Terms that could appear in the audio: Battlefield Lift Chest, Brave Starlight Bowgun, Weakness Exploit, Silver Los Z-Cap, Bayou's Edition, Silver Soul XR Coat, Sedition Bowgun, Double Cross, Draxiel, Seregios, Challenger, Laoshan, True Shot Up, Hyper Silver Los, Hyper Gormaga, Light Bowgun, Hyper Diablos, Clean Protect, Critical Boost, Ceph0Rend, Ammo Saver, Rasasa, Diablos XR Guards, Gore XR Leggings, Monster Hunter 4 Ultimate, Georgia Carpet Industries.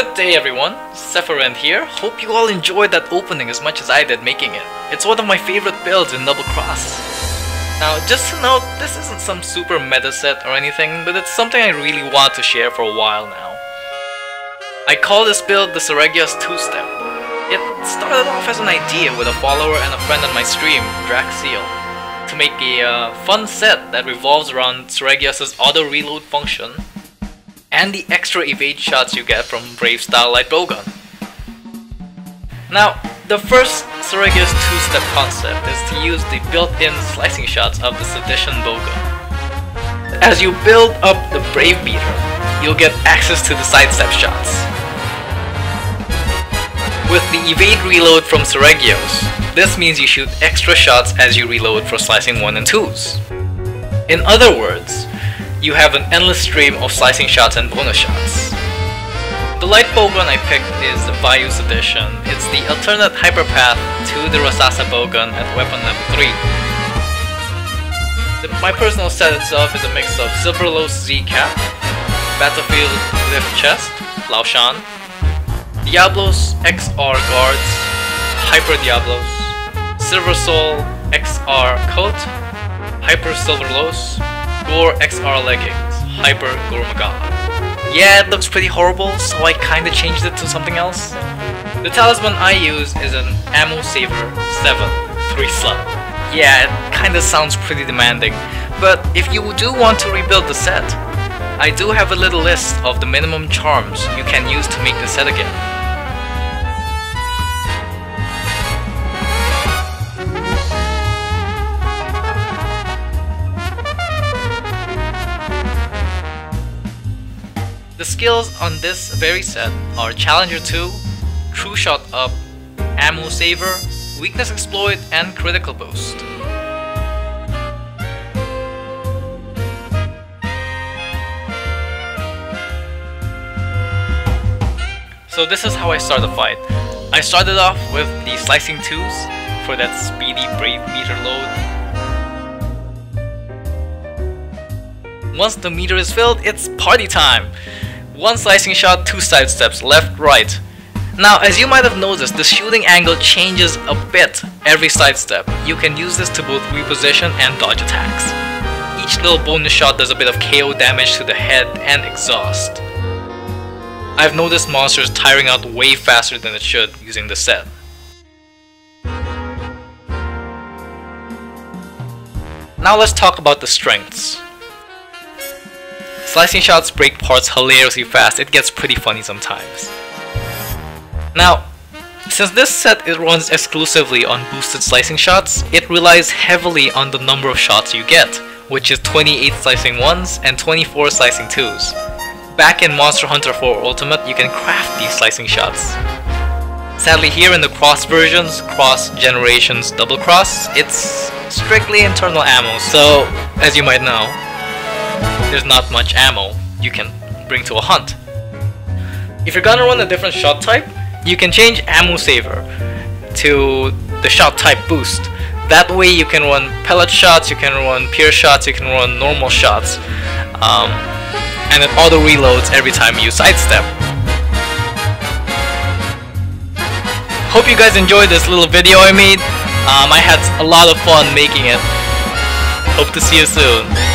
Good day everyone, Ceph0Rend here. Hope you all enjoyed that opening as much as I did making it. It's one of my favorite builds in Double Cross. Now just to note, this isn't some super meta set or anything, but it's something I really want to share for a while now. I call this build the Seregios 2-Step. It started off as an idea with a follower and a friend on my stream, Draxiel, to make a fun set that revolves around Seregios' auto-reload function and the extra evade shots you get from Brave Starlight Bowgun. Now, the first Seregios 2-Step concept is to use the built-in slicing shots of the Sedition Bowgun. As you build up the Brave Beater, you'll get access to the sidestep shots. With the evade reload from Seregios, this means you shoot extra shots as you reload for slicing 1 and 2s. In other words, you have an endless stream of slicing shots and bonus shots. The Light Bow Gun I picked is the Bayou's Edition. It's the alternate hyperpath to the Rasasa Bowgun at weapon level 3. My personal set itself is a mix of Silver Los Z-Cap, Battlefield Lift Chest, Laoshan, Diablos XR Guards, Hyper Diablos, Silver Soul XR Coat, Hyper Silver Los, Gore XR Leggings, Hyper Gormaga. Yeah, it looks pretty horrible, so I kinda changed it to something else. The talisman I use is an Ammo Saver 7 3-slot. Yeah, it kinda sounds pretty demanding, but if you do want to rebuild the set, I do have a little list of the minimum charms you can use to make the set again. The skills on this very set are Challenger 2, True Shot Up, Ammo Saver, Weakness Exploit, and Critical Boost. So this is how I start the fight. I started off with the Slicing 2s for that speedy Brave Meter load. Once the meter is filled, it's party time! One slicing shot, 2 side steps, left, right. Now, as you might have noticed, the shooting angle changes a bit every side step. You can use this to both reposition and dodge attacks. Each little bonus shot does a bit of KO damage to the head and exhaust. I've noticed monsters tiring out way faster than it should using the set. Now let's talk about the strengths. Slicing shots break parts hilariously fast, it gets pretty funny sometimes. Now, since this set runs exclusively on boosted slicing shots, it relies heavily on the number of shots you get, which is 28 slicing 1s and 24 slicing 2s. Back in Monster Hunter 4 Ultimate, you can craft these slicing shots. Sadly here in the Cross versions, Cross Generations Double Cross, it's strictly internal ammo, so as you might know, there's not much ammo you can bring to a hunt. If you're gonna run a different shot type, you can change Ammo Saver to the shot type boost. That way you can run pellet shots, you can run pure shots, you can run normal shots, and it auto reloads every time you sidestep. Hope you guys enjoyed this little video I made. I had a lot of fun making it. Hope to see you soon.